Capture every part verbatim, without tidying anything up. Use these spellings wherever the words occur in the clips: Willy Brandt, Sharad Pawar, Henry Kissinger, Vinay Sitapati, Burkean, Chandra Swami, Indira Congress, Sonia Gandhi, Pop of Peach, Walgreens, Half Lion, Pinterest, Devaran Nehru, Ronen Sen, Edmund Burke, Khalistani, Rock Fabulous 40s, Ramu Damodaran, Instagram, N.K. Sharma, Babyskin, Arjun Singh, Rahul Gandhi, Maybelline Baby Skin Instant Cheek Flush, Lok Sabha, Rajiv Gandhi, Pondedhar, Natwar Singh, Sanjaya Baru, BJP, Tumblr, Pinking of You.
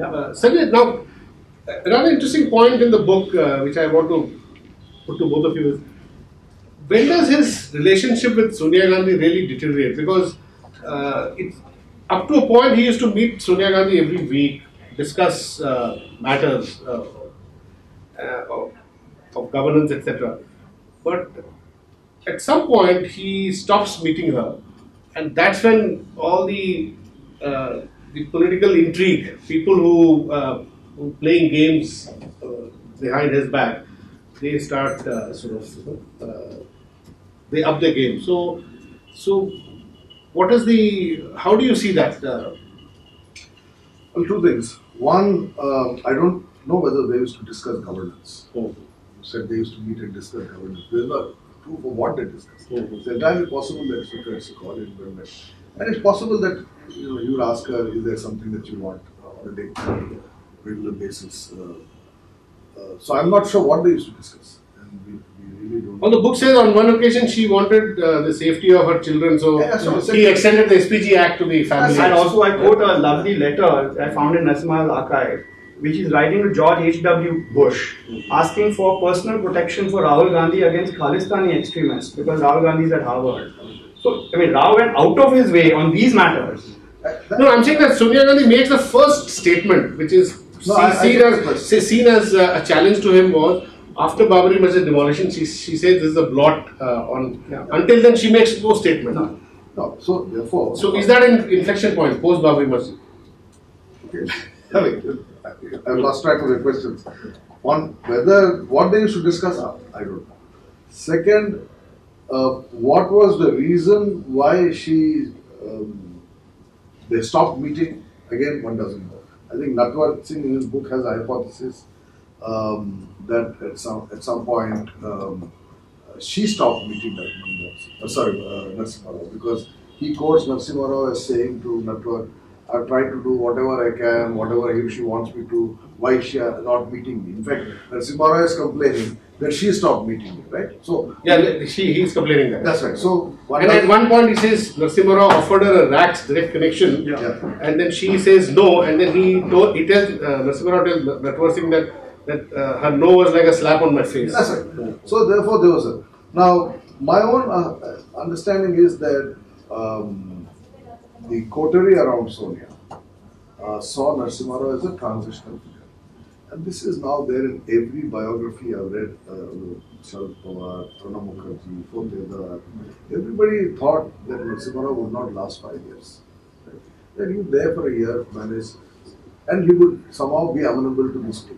Uh, Sanjay, now, another interesting point in the book, uh, which I want to put to both of you is, when does his relationship with Sonia Gandhi really deteriorate? Because uh, it's, up to a point, he used to meet Sonia Gandhi every week, discuss uh, matters uh, uh, of, of governance, et cetera. But at some point, he stops meeting her, and that's when all the uh, the political intrigue, people who uh, who playing games uh, behind his back, they start uh, sort of you know, uh, they up their game. So, so what is the? How do you see that? Uh, well, two things. One, uh, I don't know whether they used to discuss governance. Oh. You said they used to meet and discuss governance. There's not proof of what they discuss. It's entirely possible that it's a call in government. And it's possible that you know you ask her, is there something that you want on a daily, regular basis? Uh, uh, so I'm not sure what they used to discuss. And we, we really don't. Well, the book says on one occasion she wanted uh, the safety of her children, so yeah, so he extended the S P G Act to the family. And also I quote a lovely letter I found in Narasimha's archive, which is writing to George H W Bush, asking for personal protection for Rahul Gandhi against Khalistani extremists, because Rahul Gandhi is at Harvard. So, I mean, Rao went out of his way on these matters. No, I'm saying that Sonia Gandhi makes the first statement, which is no, I, seen, I, I, as, I, seen as uh, a challenge to him, was after Babri Masjid demolition, she, she says this is a blot uh, on, yeah. Until then she makes no statement. No, no. So, therefore... So, is that an inflection point, post Babri Masjid? Okay. I mean, I've lost track of the questions. On whether, what they used to discuss, I don't know. Second, uh, what was the reason why she, um, they stopped meeting? Again, one doesn't know. I think Natwar Singh in his book has a hypothesis um, that at some, at some point um, she stopped meeting Narasimha Rao, sorry, uh, Narasimha Rao, because he quotes Narasimha Rao as saying to Natwar, I've tried to do whatever I can, whatever he or she wants me to, why is she not meeting me? In fact, Narasimha Rao is complaining that she stopped meeting me, right? So yeah, she, he is complaining that. That's right. So and at one point he says, Narasimha Rao offered her a R A C's direct connection, yeah. Yeah. And then she says no, and then he, told, he tells, uh, Narasimha Rao tells Natwar Singh that, that uh, her no was like a slap on my face. That's right. Yeah. So therefore there was a... Now, my own uh, understanding is that um, the coterie around Sonia uh, saw Narasimha Rao as a transitional figure. And this is now there in every biography I've read, uh, Sharad Pawar, Trna Mukherjee, Pondedhar. Everybody thought that Narasimha Rao would not last five years. Right? That he was there for a year, managed, and he would somehow be amenable to this coterie.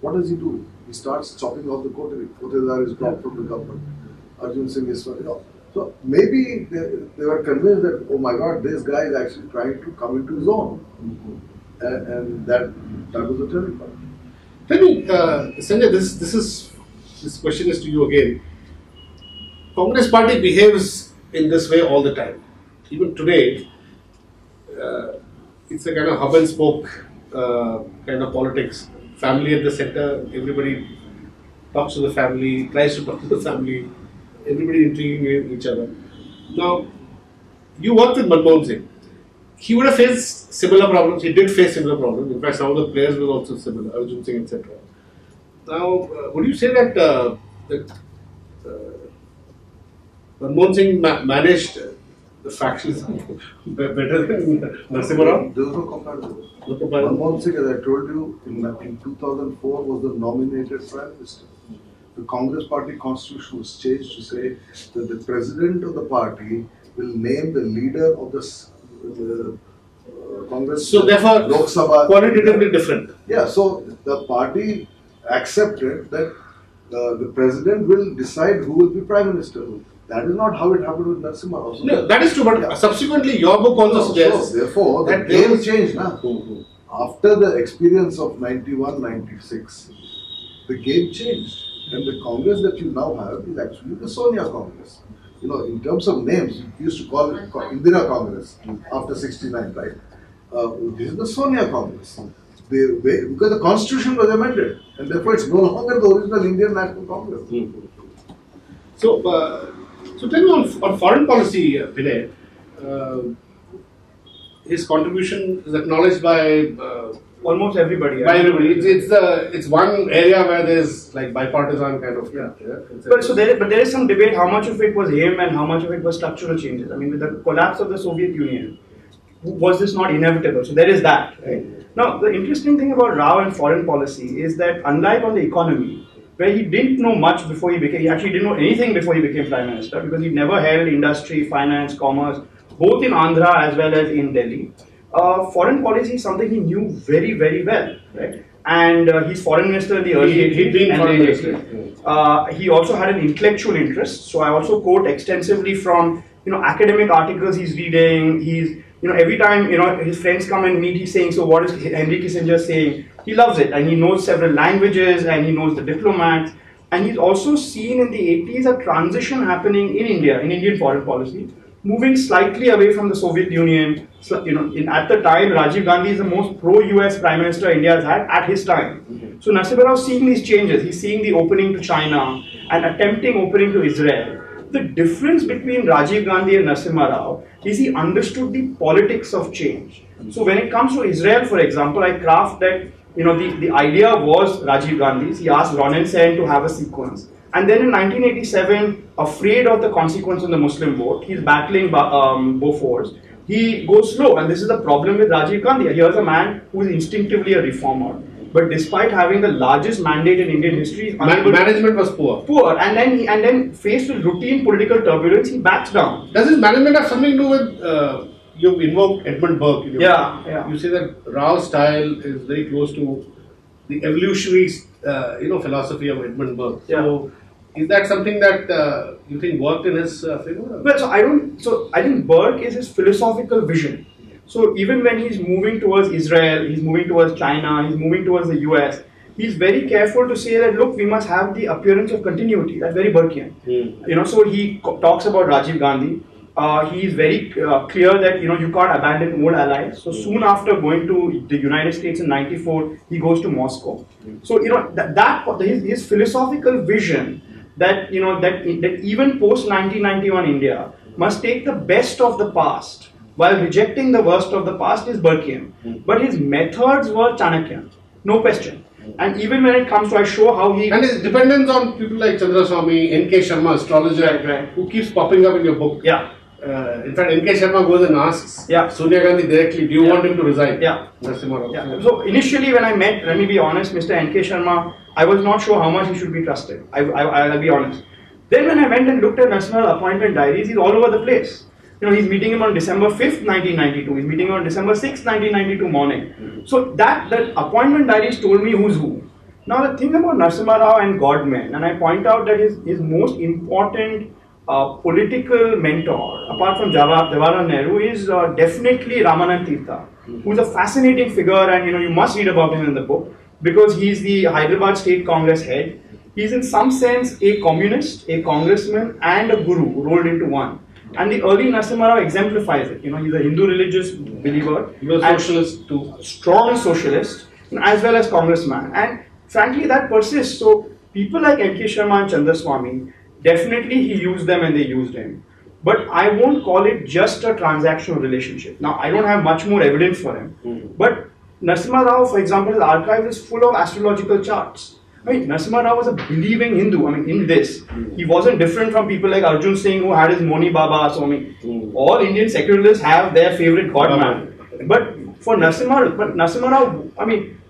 What does he do? He starts chopping off the coterie. Pondedhar is dropped from the government. Arjun Singh is you know, So maybe they, they were convinced that, oh my God, this guy is actually trying to come into his own, mm-hmm. and, and that, that was the turning point. Tell me, uh, Sanjay, this, this, is, this question is to you again. Congress party behaves in this way all the time. Even today, uh, it's a kind of hub and spoke uh, kind of politics. Family at the center, everybody talks to the family, tries to talk to the family. Everybody intriguing each other. Now, you worked with Manmohan Singh. He would have faced similar problems. He did face similar problems. In fact, some of the players were also similar, Arjun Singh, et cetera. Now, uh, would you say that, uh, that uh, Manmohan Singh ma managed the factions better than Narasimha Rao? There was no comparison. No comparison. Manmohan Singh, as I told you, in, in two thousand four was the nominated Prime Minister. The Congress Party constitution was changed to say that the president of the party will name the leader of the uh, uh, Congress. So therefore, Lok Sabha, qualitatively different. Yeah, so the party accepted that uh, the president will decide who will be prime minister. That is not how it happened with Narasimha Rao. No, that is true, but yeah. Subsequently your book also suggests. So, therefore, that the game changed. Na? After the experience of ninety-one ninety-six, the game changed. And the Congress that you now have is actually the Sonia Congress. You know, in terms of names, we used to call it Indira Congress after sixty-nine, right? Uh, this is the Sonia Congress. They, they, because the constitution was amended, and therefore it's no longer the original Indian National Congress. Mm-hmm. So, uh, so tell me on, on foreign policy, Vinay, uh, his contribution is acknowledged by uh, almost everybody. By everybody, it's, it's the it's one area where there's like bipartisan kind of yeah. yeah but so there, but there is some debate how much of it was him and how much of it was structural changes. I mean, with the collapse of the Soviet Union, was this not inevitable? So there is that. Right? Now, the interesting thing about Rao and foreign policy is that unlike on the economy, where he didn't know much before he became, he actually didn't know anything before he became Prime Minister because he never held industry, finance, commerce, both in Andhra as well as in Delhi. Uh, foreign policy is something he knew very, very well, right? And uh, he's foreign minister in the early he, he did foreign minister. Uh, he also had an intellectual interest. So I also quote extensively from, you know, academic articles he's reading. He's, you know, every time, you know, his friends come and meet, he's saying, so what is Henry Kissinger saying? He loves it, and he knows several languages, and he knows the diplomats. And he's also seen in the eighties a transition happening in India, in Indian foreign policy, moving slightly away from the Soviet Union. So, you know, in, at the time, Rajiv Gandhi is the most pro-U S Prime Minister India has had at his time. Mm-hmm. So Narasimha Rao is seeing these changes. He's seeing the opening to China and attempting opening to Israel. The difference between Rajiv Gandhi and Narasimha Rao is he understood the politics of change. So when it comes to Israel, for example, I craft that, you know, the, the idea was Rajiv Gandhi's. He asked Ronen Sen to have a sequence. And then in nineteen eighty-seven, afraid of the consequence on the Muslim vote, he's battling um, Bofors. He goes slow, and this is the problem with Rajiv Gandhi. Here's a man who is instinctively a reformer, but despite having the largest mandate in Indian history, Man management was poor. Poor, and then he, and then faced with routine political turbulence, he backs down. Does his management have something to do with? Uh, you invoked Edmund Burke. In your yeah, yeah. You say that Rao's style is very close to the evolutionary, uh, you know, philosophy of Edmund Burke. Yeah. So, is that something that uh, you think worked in his uh, figure? Well, so I don't. So I think Burke is his philosophical vision. So even when he's moving towards Israel, he's moving towards China, he's moving towards the U S, he's very careful to say that, look, we must have the appearance of continuity. That's very Burkean. Mm. You know, so he talks about Rajiv Gandhi. Uh, he is very uh, clear that, you know, you can't abandon old allies. So mm. soon after going to the United States in ninety-four, he goes to Moscow. Mm. So, you know, that, that his, his philosophical vision that, you know, that, that even post nineteen ninety-one India must take the best of the past while rejecting the worst of the past is Burkean. Mm. But his methods were Chanakyan, no question. Mm. And even when it comes to, I show how he... And his dependence on people like Chandra Swami, N K Sharma, astrologer, right, right. who keeps popping up in your book. Yeah. Uh, in fact, N K Sharma goes and asks yeah. Sonia Gandhi directly, do you yeah. want him to resign? Yeah. yeah. So initially when I met, let me be honest, Mister N K Sharma, I was not sure how much he should be trusted. I, I, I'll be honest. Then when I went and looked at national appointment diaries, he's all over the place. You know, he's meeting him on December fifth nineteen ninety-two. He's meeting him on December sixth nineteen ninety-two morning. Mm-hmm. So that, that appointment diaries told me who's who. Now the thing about Narasimha Rao and Godman, and I point out that his, his most important uh, political mentor, apart from Devaran Nehru, is uh, definitely Ramanand Tirtha, mm-hmm. who's a fascinating figure, and you know, you must read about him in the book because he's the Hyderabad State Congress head. He's in some sense a communist, a congressman, and a guru rolled into one. And the early Narasimha Rao exemplifies it. You know, he's a Hindu religious believer. He was socialist too. Strong socialist, as well as congressman. And frankly, that persists. So people like N K Sharma and Chandra Swami, definitely he used them and they used him. But I won't call it just a transactional relationship. Now, I don't have much more evidence for him. Mm-hmm. But Narasimha Rao, for example, his archive is full of astrological charts. I mean, Narasimha Rao was a believing Hindu. I mean, in this, mm. he wasn't different from people like Arjun Singh, who had his Moni Baba Swami. Mm. All Indian secularists have their favorite godman. Mm. But for Narasimha, but Narasimha Rao, I mean,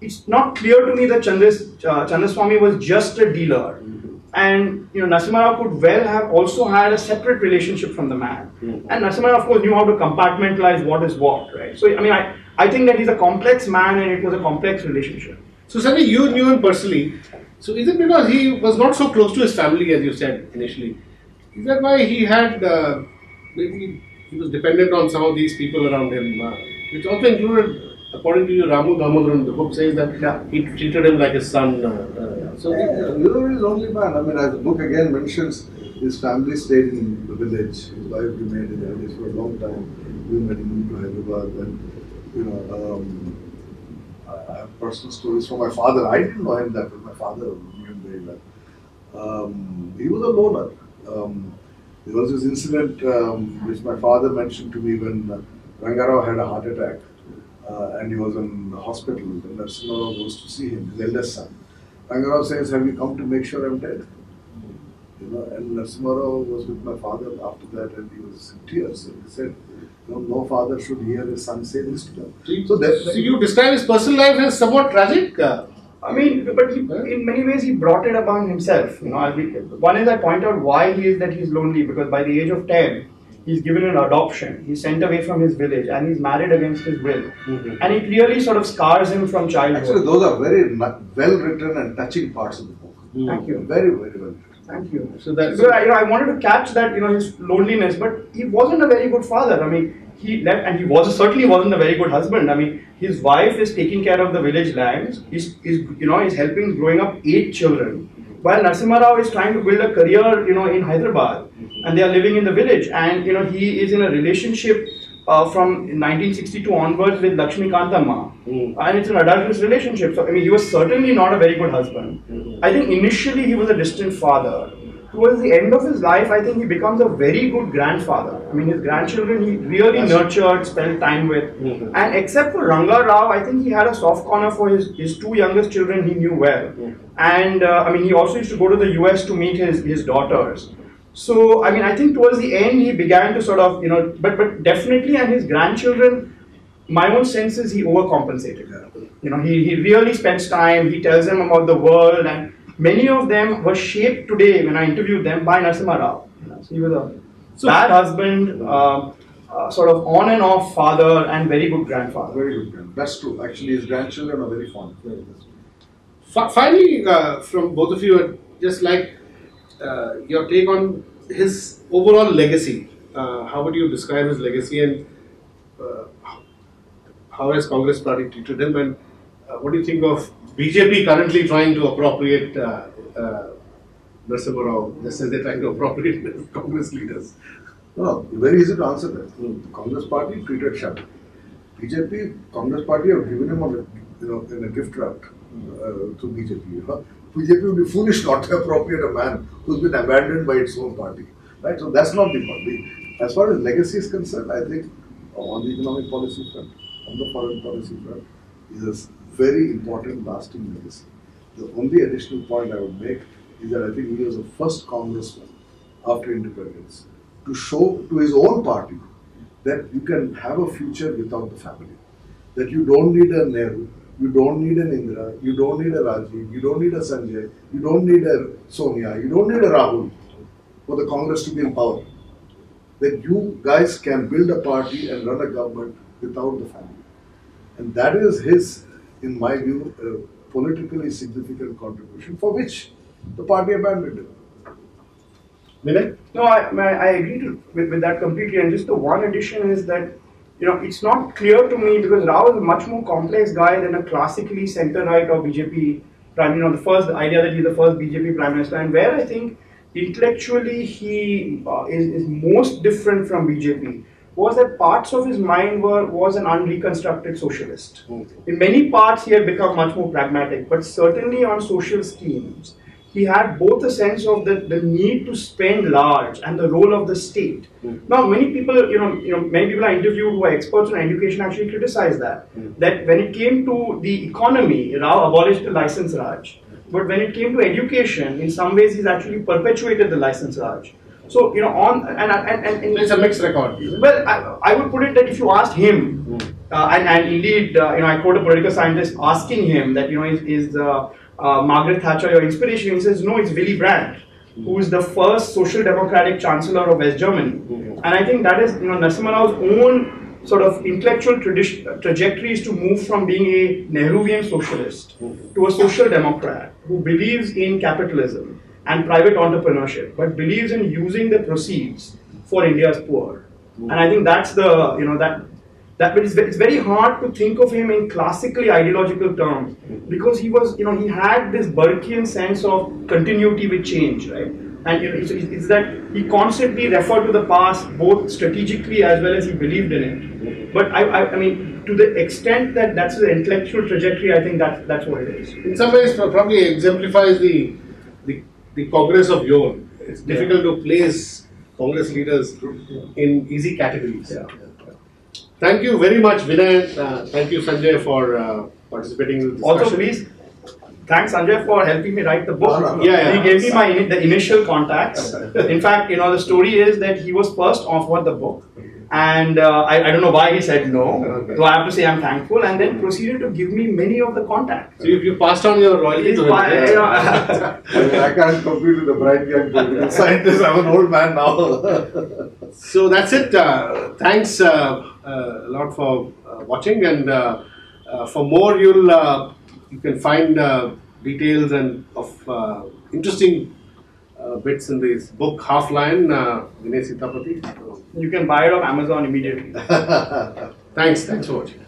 it's not clear to me that Chandra, uh, Chandra Swami was just a dealer. Mm. And you know, Narasimha Rao could well have also had a separate relationship from the man. Mm. And Narasimha Rao, of course, knew how to compartmentalize what is what, right? So, I mean, I, I think that he's a complex man, and it was a complex relationship. So, Sanjay, you knew him personally. So, is it because he was not so close to his family, as you said initially? Is that why he had, uh, maybe he was dependent on some of these people around him, uh, which also included, according to you, Ramu Damodaran, the book says that yeah. he treated him like his son. Uh, uh, so, yeah, yeah. you know, he's only man. I mean, as the book again mentions, his family stayed in the village. His wife remained in the village for a long time. We met him in Hyderabad, and you know. Um, I have personal stories from my father. I didn't know him that well. My father knew him very well. Um, he was a loner. Um, there was this incident um, which my father mentioned to me when Rangarao had a heart attack uh, and he was in the hospital. And Narasimha Rao goes to see him, his eldest son. Rangarao says, "Have you come to make sure I'm dead?" You know, and Narasimha Rao was with my father after that, and he was in tears. And he said, no, no father should hear his son say this to them. So, that, so you describe his personal life as somewhat tragic? Uh, I mean, but he, in many ways he brought it upon himself. You know, one is I point out why he is that he's lonely, because by the age of ten, he's given an adoption. He's sent away from his village and he's married against his will. Mm-hmm. And it really sort of scars him from childhood. Actually, those are very well-written and touching parts of the book. Mm. Thank you. Very, very well. Thank you. So that, so, you know, I wanted to catch that, you know, his loneliness, but he wasn't a very good father. I mean, he left, and he was certainly wasn't a very good husband. I mean, his wife is taking care of the village lands. He's, he's you know, he's helping growing up eight children, while Narasimha Rao is trying to build a career, you know, in Hyderabad, and they are living in the village. And you know, he is in a relationship uh, from nineteen sixty-two onwards with Lakshmi Kanthamma, mm. and it's an adulterous relationship. So I mean, he was certainly not a very good husband. I think initially he was a distant father. Towards the end of his life, I think he becomes a very good grandfather. I mean, his grandchildren he really nurtured, spent time with. Mm-hmm. And except for Rangarao, I think he had a soft corner for his, his two youngest children he knew well. Yeah. And uh, I mean, he also used to go to the U S to meet his, his daughters. So, I mean, I think towards the end, he began to sort of, you know, but, but definitely, and his grandchildren, my own sense is he overcompensated. Yeah. You know, he, he really spends time, he tells them about the world, and many of them were shaped today, when I interviewed them, by Narasimha Rao. So he was a so, bad husband, uh, uh, sort of on and off father, and very good grandfather. Very good grandfather. That's true. Actually, his grandchildren are very fond. Very F finally, uh, from both of you, I'd just like uh, your take on his overall legacy. Uh, how would you describe his legacy, and uh, how has Congress Party treated him, and uh, what do you think of B J P currently trying to appropriate uh, uh, Narasimha Rao, just as they're trying to appropriate Congress leaders? No, very easy to answer that. Mm. The Congress Party treated Sharma. B J P, Congress Party have given him a, you know, in a gift wrap uh, to B J P. Huh? B J P would be foolish not to appropriate a man who's been abandoned by its own party. Right? So that's not the party. As far as legacy is concerned, I think on the economic policy front, on the foreign policy front, is very important lasting legacy. The only additional point I would make is that I think he was the first congressman after independence to show to his own party that you can have a future without the family. That you don't need a Nehru, you don't need an Indira, you don't need a Rajiv, you don't need a Sanjay, you don't need a Sonia, you don't need a Rahul for the Congress to be in power. That you guys can build a party and run a government without the family. And that is his, in my view, a politically significant contribution for which the party abandoned him. Vinay? No, I, I agree to, with, with that completely. And just the one addition is that, you know, it's not clear to me, because Rao is a much more complex guy than a classically centre-right or B J P prime. You know, the first the idea that he's the first B J P prime minister, and where I think intellectually he uh, is, is most different from B J P. Was that parts of his mind were was an unreconstructed socialist. Okay. In many parts he had become much more pragmatic, but certainly on social schemes, he had both a sense of the, the need to spend large and the role of the state. Mm. Now many people, you know, you know, many people I interviewed who are experts in education actually criticize that. Mm. That when it came to the economy, Rao abolished the license Raj. But when it came to education, in some ways he's actually perpetuated the license Raj. So, you know, on and and, and, and it's a mixed record. Well, I, I would put it that if you asked him, mm. uh, and, and indeed, uh, you know, I quote a political scientist asking him that, you know, is, is uh, uh, Margaret Thatcher your inspiration? He says, no, it's Willy Brandt, mm. who is the first social democratic chancellor of West Germany. Mm. And I think that is, you know, Narasimha Rao's own sort of intellectual trajectory is to move from being a Nehruvian socialist mm. to a social democrat who believes in capitalism and private entrepreneurship, but believes in using the proceeds for India's poor. Mm. And I think that's the, you know, that, that but it's, it's very hard to think of him in classically ideological terms, mm. because he was, you know, he had this Burkean sense of continuity with change, right? And you know, it's, it's that he constantly referred to the past, both strategically as well as he believed in it. Mm. But I, I, I mean, to the extent that that's the intellectual trajectory, I think that, that's what it is. In some ways, probably exemplifies the, the The Congress of yore. It's difficult yeah. to place Congress leaders in easy categories. Yeah. Thank you very much, Vinay. Uh, thank you, Sanjay, for uh, participating in this discussion. Also, please, thanks, Sanjay, for helping me write the book. No, no, no. Yeah, yeah. He gave me my the initial contacts. In fact, you know, the story is that he was first offered the book. And uh, I, I don't know why he said no. Okay. So I have to say I'm thankful, and then proceeded to give me many of the contacts. So you, you passed on your royalty to him. I, I can't compete with the bright young scientist. I'm an old man now. So that's it. Uh, thanks uh, uh, a lot for uh, watching, and uh, uh, for more, you'll uh, you can find uh, details and of uh, interesting. Uh, bits in this book, Half Lion, uh, Vinay Sitapati. You can buy it on Amazon immediately. Thanks, thanks for watching.